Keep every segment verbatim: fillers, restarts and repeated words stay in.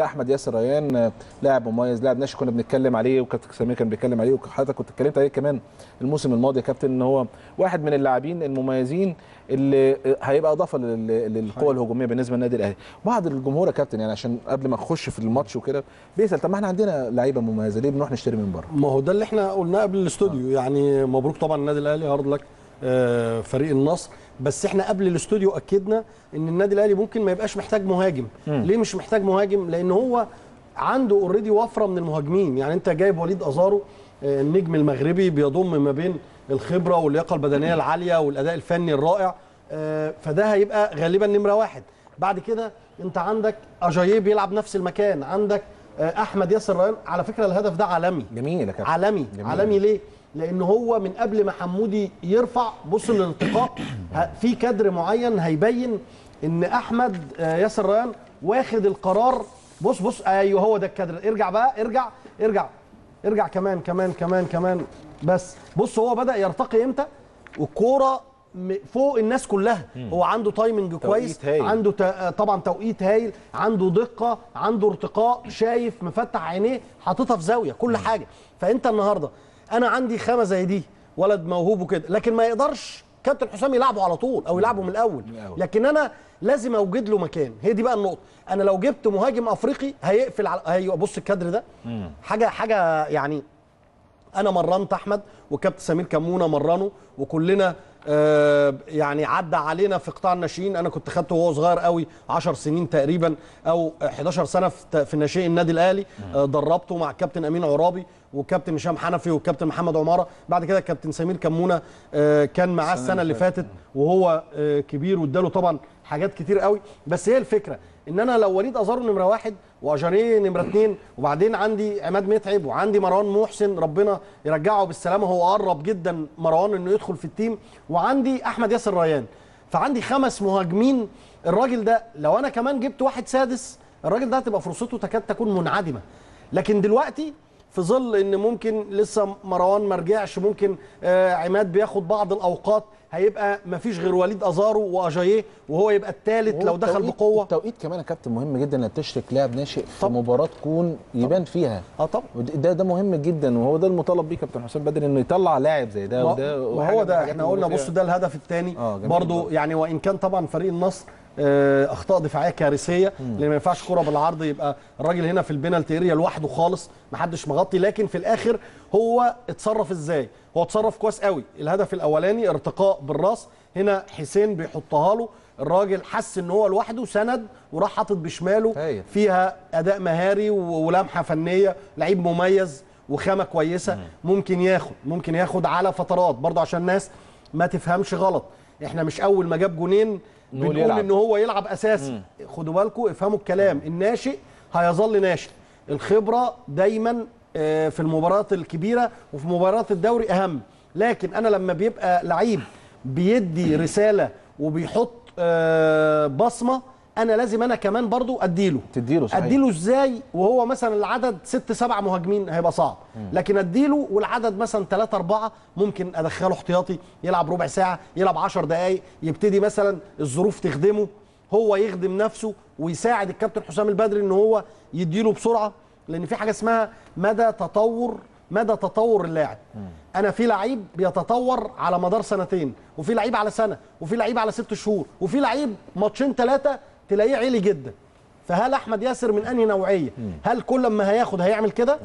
احمد ياسر ريان لاعب مميز، لاعب ناشئ كنا بنتكلم عليه وكابتن سمير كان بيتكلم عليه وحضرتك كنت اتكلمت عليه كمان الموسم الماضي يا كابتن، ان هو واحد من اللاعبين المميزين اللي هيبقى اضافه للقوه الهجوميه بالنسبه للنادي الاهلي. بعض الجمهور يا كابتن يعني عشان قبل ما نخش في الماتش وكده بيسال طب ما احنا عندنا لعيبه مميزه ليه بنروح نشتري من بره؟ ما هو ده اللي احنا قلناه قبل الاستوديو. يعني مبروك طبعا النادي الاهلي، هارد لك فريق النصر، بس احنا قبل الاستوديو اكدنا ان النادي الاهلي ممكن ما يبقاش محتاج مهاجم. م. ليه مش محتاج مهاجم؟ لان هو عنده اوريدي وفره من المهاجمين. يعني انت جايب وليد ازارو النجم المغربي بيضم ما بين الخبره واللياقه البدنيه العاليه والاداء الفني الرائع، فده هيبقى غالبا نمره واحد. بعد كده انت عندك اجاييه بيلعب نفس المكان، عندك احمد ياسر ريان. على فكره الهدف ده عالمي. جميل يا كابتن، عالمي. جميل. عالمي ليه؟ لأن هو من قبل ما حمودي يرفع بص للانتقاء في كادر معين هيبين إن أحمد ياسر ريان واخد القرار. بص بص أيوه هو ده الكادر، ارجع بقى ارجع ارجع ارجع كمان كمان كمان كمان. بس بص هو بدأ يرتقي إمتى والكورة فوق الناس كلها. هو عنده تايمنج كويس، عنده طبعا توقيت هايل، عنده دقة، عنده ارتقاء، شايف، مفتح عينيه، حاططها في زاوية، كل حاجة. فأنت النهارده انا عندي خامه زي دي، ولد موهوب وكده، لكن ما يقدرش كابتن حسام يلعبه على طول او يلعبه من الاول، لكن انا لازم اوجد له مكان. هي دي بقى النقطه. انا لو جبت مهاجم افريقي هيقفل على ايوه بص الكادر ده حاجه حاجه. يعني انا مرنت احمد وكابتن سمير كمونه مرنه وكلنا آه يعني عدى علينا في قطاع الناشئين. انا كنت خدته وهو صغير قوي عشر سنين تقريبا او احداشر سنه في ناشئ النادي الاهلي. آه دربته مع الكابتن امين عرابي والكابتن هشام حنفي والكابتن محمد عماره. بعد كده الكابتن سمير كمونه آه كان معاه السنه اللي فاتت وهو آه كبير واداله طبعا حاجات كتير قوي. بس هي الفكره ان انا لو وليد ازارو نمره واحد واجاريه نمره اتنين وبعدين عندي عماد متعب وعندي مروان محسن ربنا يرجعه بالسلامه، هو قرب جدا مروان انه يدخل في التيم، وعندي احمد ياسر ريان، فعندي خمس مهاجمين. الراجل ده لو انا كمان جبت واحد سادس الراجل ده هتبقى فرصته تكاد تكون منعدمه. لكن دلوقتي في ظل ان ممكن لسه مروان ما رجعش، ممكن آه عماد بياخد بعض الاوقات، هيبقى مفيش غير وليد ازارو واجاييه وهو يبقى الثالث لو دخل بقوه. التوقيت كمان يا كابتن مهم جدا انك تشرك لاعب ناشئ في مباراه تكون يبان فيها. اه طبعا ده ده مهم جدا وهو ده المطالب بيه كابتن حسام بدري انه يطلع لاعب زي ده وده. وهو ده احنا قلنا بصوا ده الهدف الثاني برضه. يعني وان كان طبعا فريق النصر اخطاء دفاعيه كارثيه لان ما ينفعش كره بالعرض يبقى الراجل هنا في البينالتي اريا لوحده خالص محدش مغطي، لكن في الاخر هو اتصرف ازاي؟ هو اتصرف كويس قوي. الهدف الاولاني ارتقاء بالراس، هنا حسين بيحطها له، الراجل حس ان هو لوحده سند وراح حاطط بشماله، فيها اداء مهاري ولمحه فنيه، لعيب مميز وخامه كويسه. ممكن ياخد ممكن ياخد على فترات برضه عشان الناس ما تفهمش غلط. احنا مش اول ما جاب جونين بنقول ان هو يلعب اساسي. خدوا بالكم افهموا الكلام، الناشئ هيظل ناشئ، الخبره دايما في المباريات الكبيره وفي مباريات الدوري اهم. لكن انا لما بيبقى لعيب بيدي رساله وبيحط بصمه انا لازم انا كمان برضو اديله تديله صحيح. اديله ازاي وهو مثلا العدد ست سبع مهاجمين هيبقى صعب، لكن اديله والعدد مثلا ثلاثة أربعة ممكن ادخله احتياطي يلعب ربع ساعه يلعب عشر دقائق، يبتدي مثلا الظروف تخدمه هو يخدم نفسه ويساعد الكابتن حسام البدري ان هو يديله بسرعه. لان في حاجه اسمها مدى تطور مدى تطور اللاعب. انا في لعيب بيتطور على مدار سنتين، وفي لعيب على سنه، وفي لعيب على ست شهور، وفي لعيب ماتشين ثلاثه تلاقيه عالي جدا. فهل احمد ياسر من انهي نوعيه؟ هل كل ما هياخد هيعمل كده؟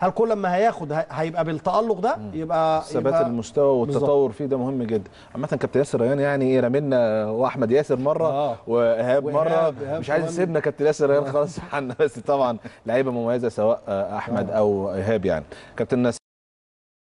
هل كل ما هياخد هيبقى بالتالق ده؟ يبقى ثبات المستوى والتطور فيه ده مهم جدا. عامه كابتن ياسر ريان يعني ايه رامينا واحمد ياسر مره آه. وايهاب مره مش عايز يسيبنا كابتن ياسر ريان خالص عنا. بس طبعا لعيبه مميزه سواء احمد آه. او ايهاب. يعني كابتن